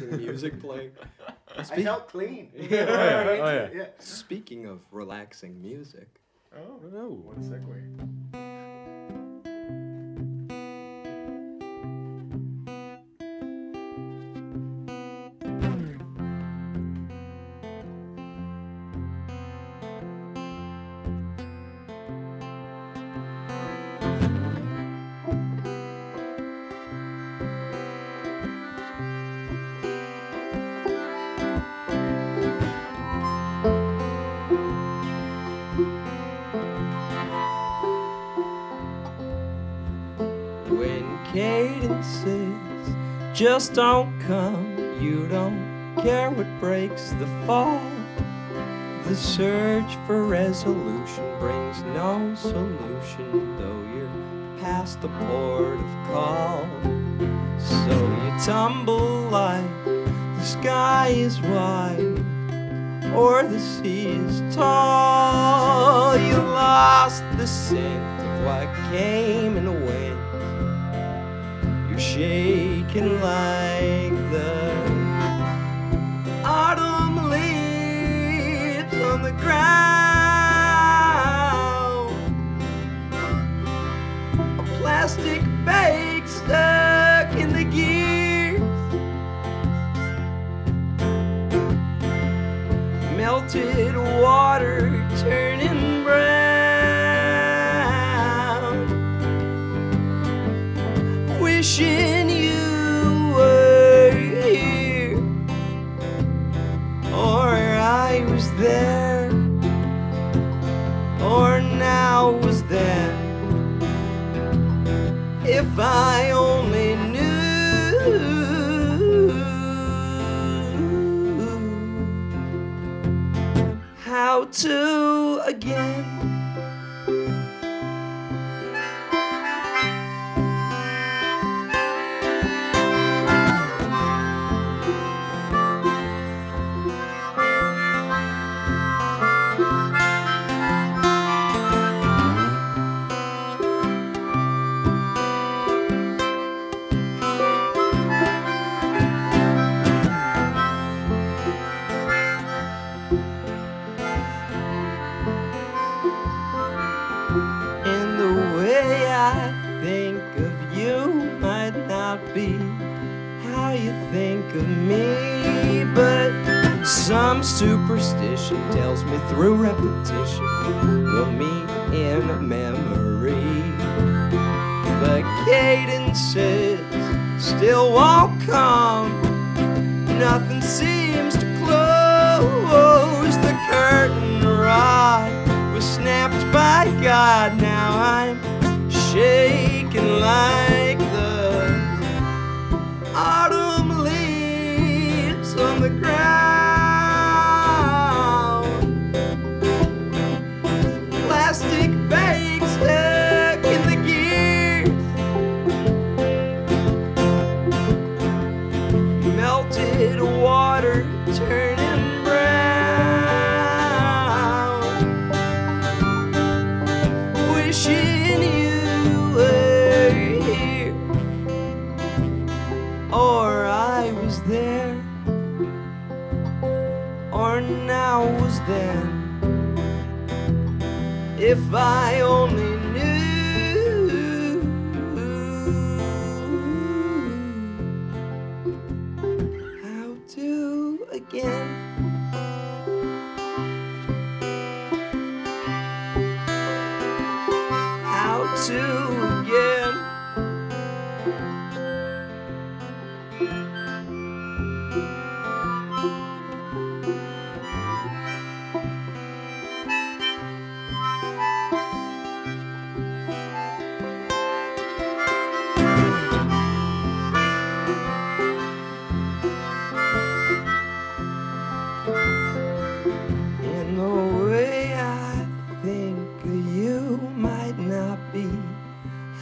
lights and music playing. I felt clean. Yeah, right. Oh, yeah. Speaking of relaxing music. Oh, no. What a segue. Cadences just don't come, you don't care what breaks the fall. The surge for resolution brings no solution, though you're past the port of call. So you tumble like the sky is wide or the sea is tall. You lost the scent of what came and went, shaking like the autumn leaves on the ground. A plastic bag stuck in the gears, melted water turning brown. Wishing you were here, or I was there, or now was then. If I only knew how to again. Be how you think of me, but some superstition tells me through repetition we'll meet in memory. But cadences still won't come, nothing seems to close. The curtain rod was snapped by God, now I'm shaking like autumn leaves on the ground, plastic bags stuck in the gears, melted water turning brown, wishing you were. Or I was there, or now was then. If I only knew how to again. How to again. And the way I think of you might not be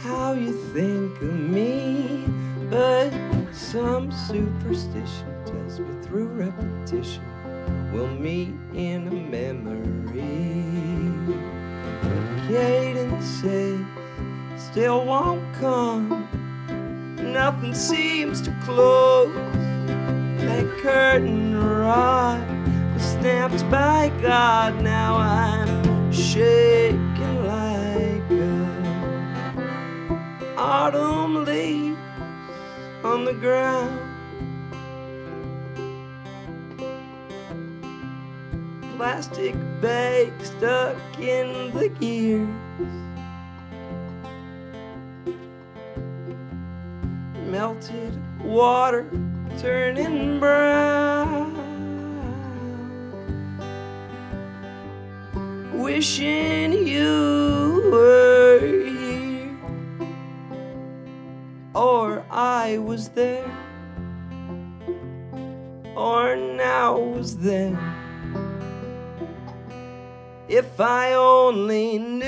how you think of me, but some superstition tells me through repetition we'll meet in a memory. But cadences still won't come, nothing seems to close. curtain rod was snapped by God. Now I'm shaking like an autumn leaf on the ground. Plastic bag stuck in the gears, melted water turning brown, wishing you were here or I was there or now was then. If I only knew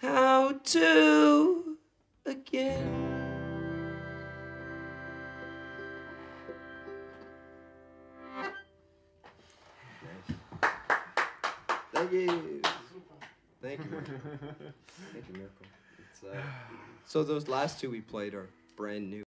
how to again. Thank you. Thank you, Miracle. Thank you, Miracle. So those last two we played are brand new.